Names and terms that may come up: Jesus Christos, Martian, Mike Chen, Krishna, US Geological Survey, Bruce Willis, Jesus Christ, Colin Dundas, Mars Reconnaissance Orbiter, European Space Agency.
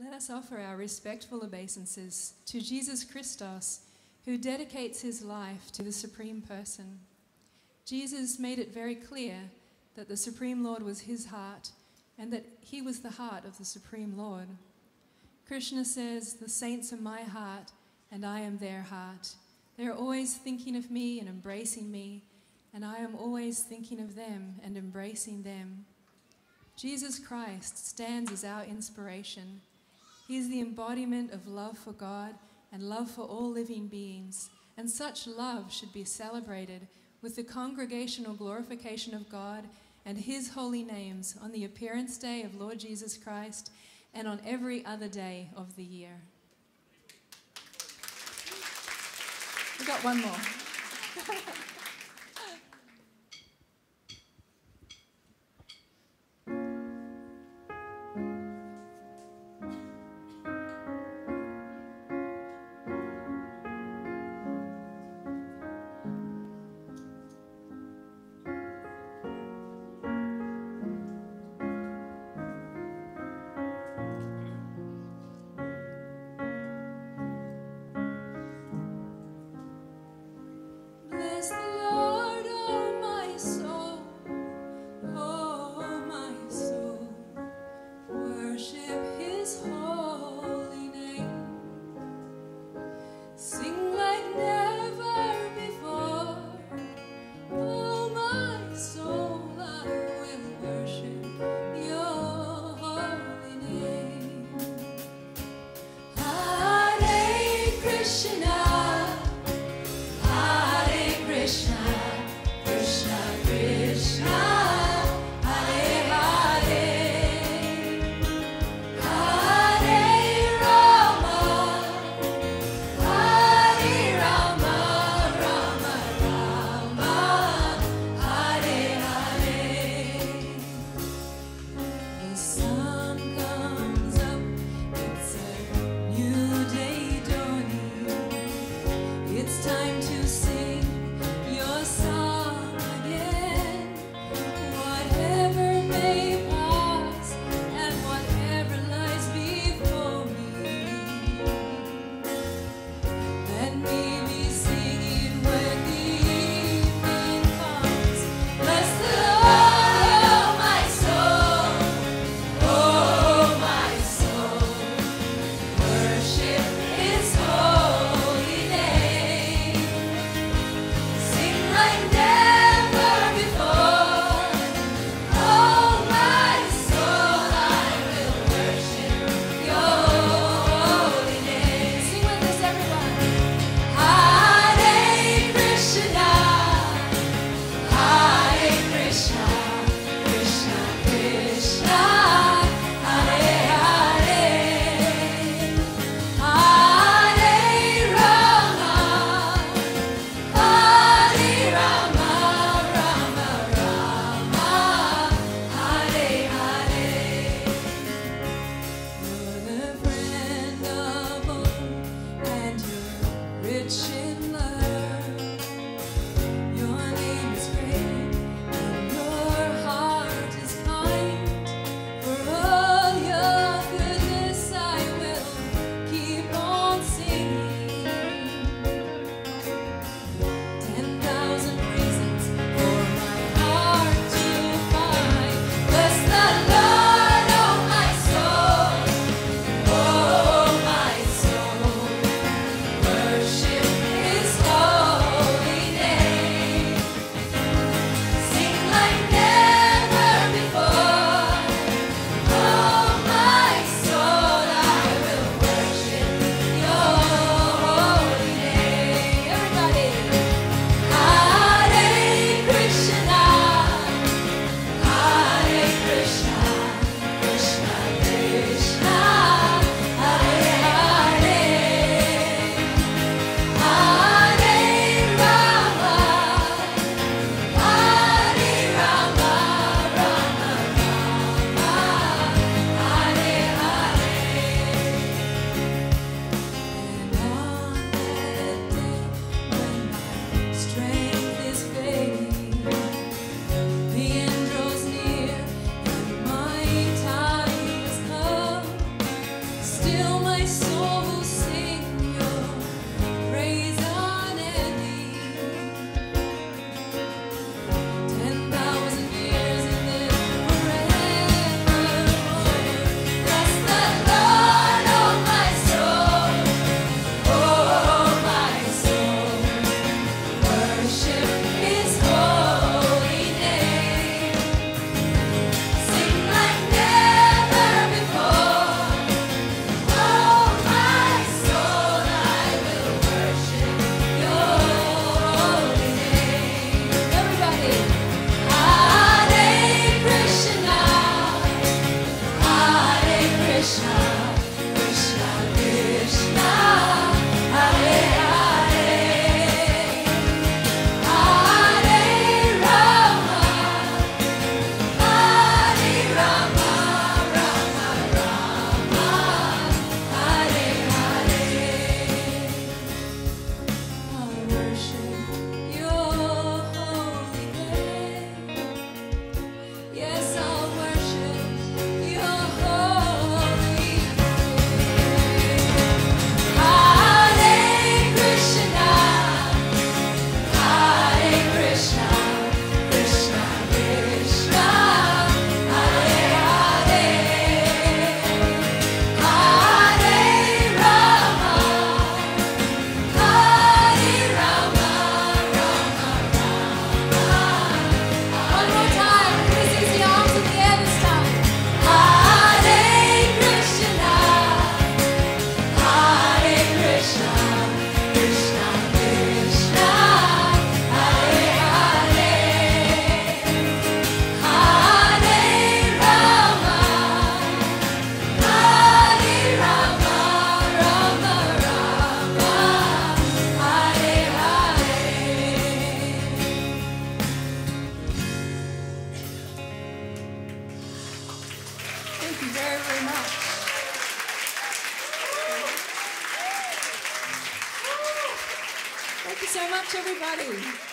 Let us offer our respectful obeisances to Jesus Christos, who dedicates his life to the Supreme Person. Jesus made it very clear that the Supreme Lord was his heart and that he was the heart of the Supreme Lord. Krishna says, "The saints are my heart and I am their heart. They're always thinking of me and embracing me, and I am always thinking of them and embracing them." Jesus Christ stands as our inspiration. He is the embodiment of love for God and love for all living beings, and such love should be celebrated with the congregational glorification of God and his holy names on the appearance day of Lord Jesus Christ and on every other day of the year. We've got one more. Yes. you very, very much. Thank you so much, everybody.